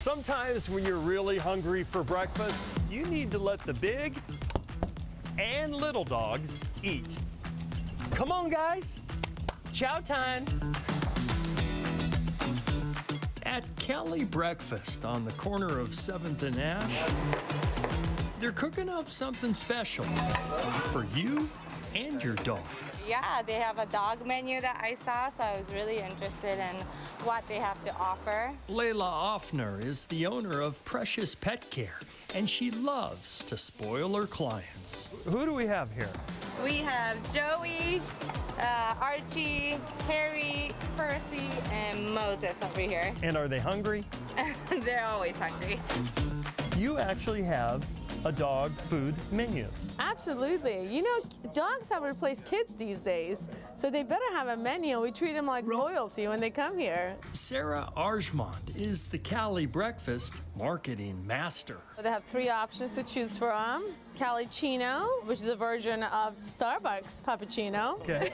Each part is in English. Sometimes when you're really hungry for breakfast, you need to let the big and little dogs eat. Come on, guys. Chow time. At Cali Breakfast on the corner of 7th and Ash, they're cooking up something special for you and your dog. Yeah, they have a dog menu that I saw, so I was really interested in what they have to offer. Leila Offner is the owner of Precious Petcare, and she loves to spoil her clients. Who do we have here? We have Joey, Archie, Harry, Percy, and Moses over here. And are they hungry? They're always hungry. You actually have a dog food menu. Absolutely. You know, dogs have replaced kids these days, so they better have a menu. We treat them like royalty when they come here. Sarah Arshmand is the Cali Breakfast marketing master. They have three options to choose from. Calichino, which is a version of Starbucks cappuccino. Okay.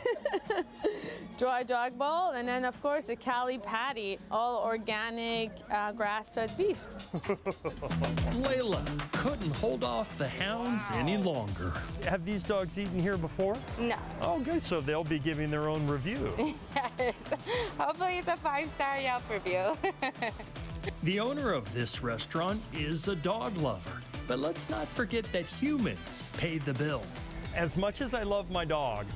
Dry dog bowl, and then of course the Cali Patty, all organic grass-fed beef. Leila couldn't hold off the hounds any longer. Have these dogs eaten here before? No. Oh, good. So they'll be giving their own review. Yes. Hopefully it's a 5-star Yelp review. The owner of this restaurant is a dog lover, but let's not forget that humans pay the bill. As much as I love my dog,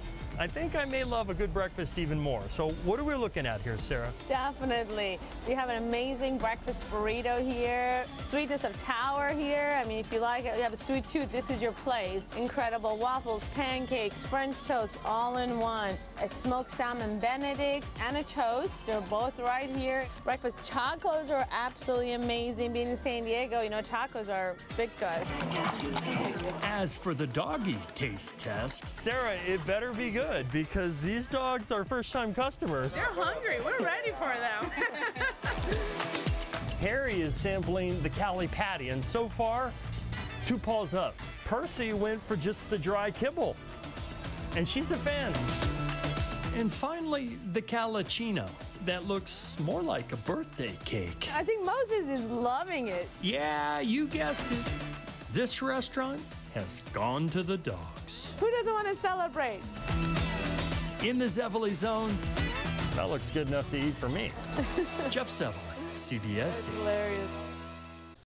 I think I may love a good breakfast even more. So what are we looking at here, Sarah? Definitely. We have an amazing breakfast burrito here. Sweetness of Tower here. I mean, if you like it, you have a sweet tooth, this is your place. Incredible waffles, pancakes, French toast, all in one. A smoked salmon Benedict and a toast. They're both right here. Breakfast tacos are absolutely amazing. Being in San Diego, you know, tacos are big to us. As for the doggy taste test, Sarah, it better be good, because these dogs are first-time customers. They're hungry. We're ready for them. Harry is sampling the Cali Patty, and so far, 2 paws up. Percy went for just the dry kibble, and she's a fan. And finally, the Calichino. That looks more like a birthday cake. I think Moses is loving it. Yeah, you guessed it. This restaurant has gone to the dogs. Who doesn't want to celebrate? In the Zevely Zone. That looks good enough to eat for me. Jeff Zevely, CBS 8. Hilarious.